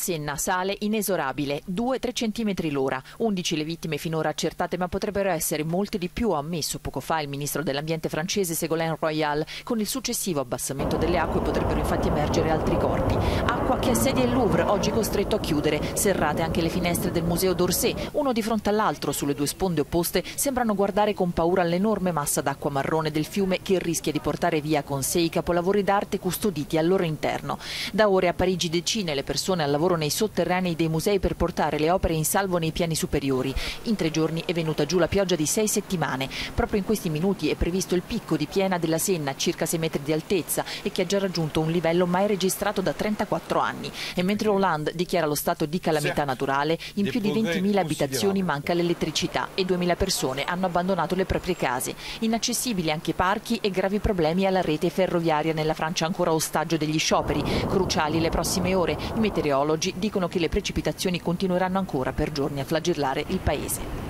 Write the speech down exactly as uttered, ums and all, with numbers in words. Senna sale inesorabile, due tre centimetri l'ora. undici le vittime finora accertate, ma potrebbero essere molti di più, ha ammesso poco fa il ministro dell'Ambiente francese Ségolène Royal. Con il successivo abbassamento delle acque potrebbero infatti emergere altri corpi. Acqua che assedia il Louvre, oggi costretto a chiudere. Serrate anche le finestre del Museo d'Orsay. Uno di fronte all'altro, sulle due sponde opposte, sembrano guardare con paura l'enorme massa d'acqua marrone del fiume che rischia di portare via con sé i capolavori d'arte custoditi al loro interno. Da ore a Parigi decine le persone al lavoro nei sotterranei dei musei per portare le opere in salvo nei piani superiori. In tre giorni è venuta giù la pioggia di sei settimane. Proprio in questi minuti è previsto il picco di piena della Senna, circa sei metri di altezza, e che ha già raggiunto un livello mai registrato da trentaquattro anni. E mentre Hollande dichiara lo stato di calamità naturale, in più di ventimila abitazioni manca l'elettricità e duemila persone hanno abbandonato le proprie case. Inaccessibili anche parchi e gravi problemi alla rete ferroviaria nella Francia, ancora ostaggio degli scioperi. Cruciali le prossime ore. I meteorologi dicono che le precipitazioni continueranno ancora per giorni a flagellare il paese.